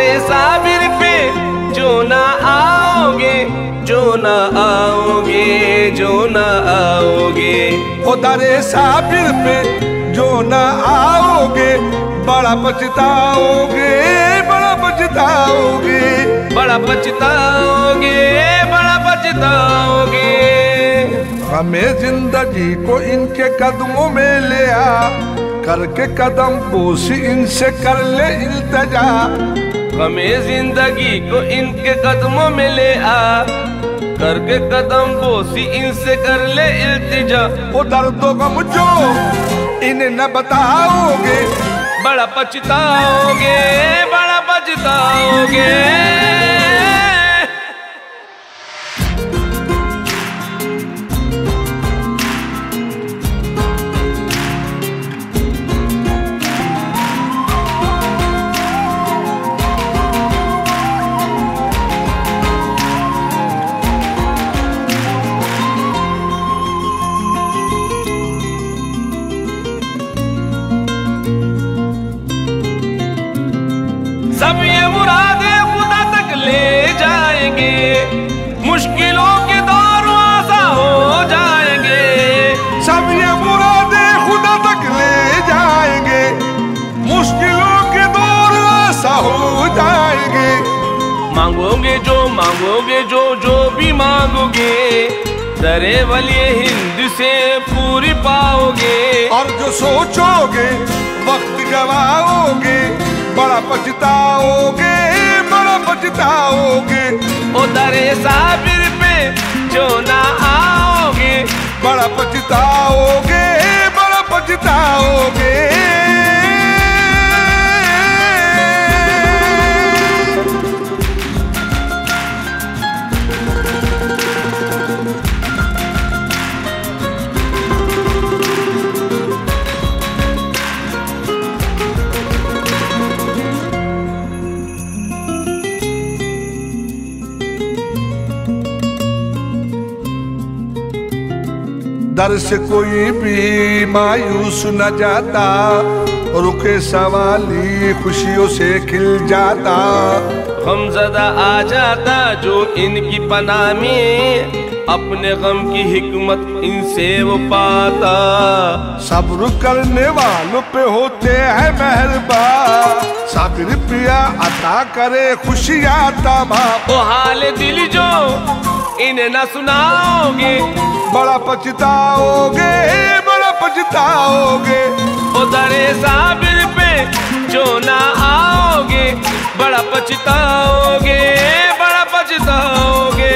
दारे साबिर पे जो ना आओगे, जो ना आओगे, जो ना आओगे, ओ दारे साबिर पे जो ना आओगे, बड़ा पछताओगे, बड़ा पछताओगे, बड़ा पछताओगे, बड़ा पछताओगे। हमें जिंदगी को इनके कदमों में ले आ, करके कदम कोशी इनसे कर ले इल्तजा। हमें जिंदगी को इनके कदमों में ले आ, करके कदम कोशी इनसे कर ले इल्तजा। वो दर्दों का मुझो इन्हें न बताओगे, बड़ा पछताओगे, बड़ा पछताओगे। सब ये मुरादे खुदा तक ले जाएंगे, मुश्किलों के दौर आसा हो जाएंगे। सब ये मुरादे खुदा तक ले जाएंगे, मुश्किलों के दौर आसा हो जाएंगे। मांगोगे जो जो भी मांगोगे, दरे वली हिंद से पूरी पाओगे। और जो सोचोगे वक्त गवाओगे, बड़ा पछताओगे, बड़ा पछताओगे। ओ दरे साबिर पे जो ना आओगे, बड़ा पछताओगे, बड़ा पछताओगे। दर से कोई भी मायूस न जाता, रुके सवाली खुशियों से खिल जाता। गम ज़दा आ जाता जो इनकी पनाह में, अपने गम की हिकमत इनसे वो पाता। सब्र करने वालों पे होते हैं मेहरबान, साबिर पिया अता करे खुशियाँ तमा। ओ हाल दिल जो इन्हें न सुनाओगे, बड़ा पछताओगे, बड़ा पछताओगे। ओ दरे साबिर पे जो ना आओगे, बड़ा पछताओगे, बड़ा पछताओगे।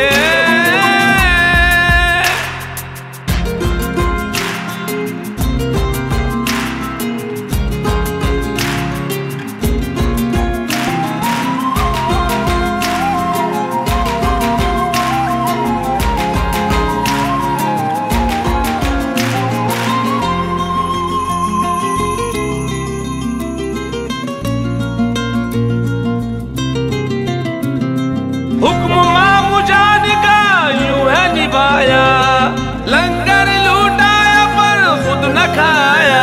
हुक्म मामुजान का यूं है निभाया, लंगर लूटाया पर खुद न खाया।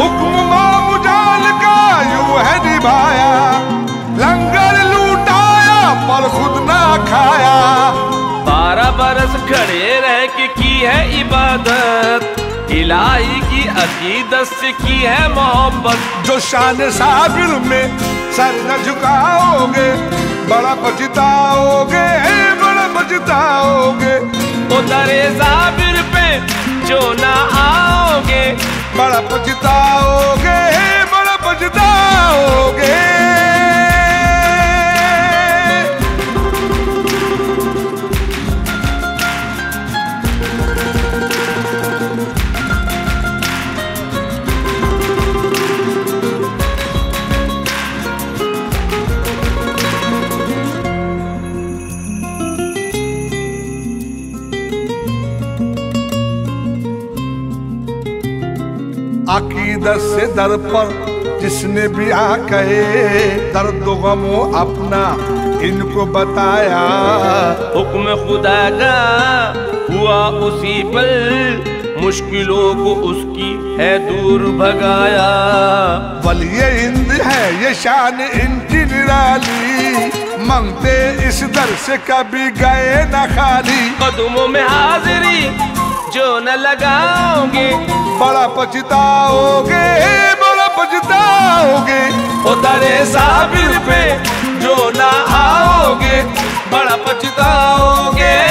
हुक्म मामुजान का यूं है निभाया, लंगर लूटाया पर खुद न खाया। 12 बरस खड़े रह के की है इबादत, इलाही की अकीदत से की है मोहब्बत। जो शान साबिर में सर न झुकाओगे, बड़ा पछताओगे, बड़ा पछताओगे। ओ दरे साबिर पे जो ना आओगे, बड़ा पछताओगे, बड़ा पछताओगे। अकीदत से दर पर जिसने भी आ कहे, दर्द गमो अपना इनको बताया। हुक्म खुदा का हुआ उसी पर, मुश्किलों को उसकी है दूर भगाया। वली हिंद है ये शान इनकी निराली, मांगते इस दर से कभी गए न खाली। कदमों में हाजिरी जो न लगाओगे, बड़ा पछताओगे, बड़ा पछताओगे। ओ दरे साबिर पे जो न आओगे, बड़ा पछताओगे।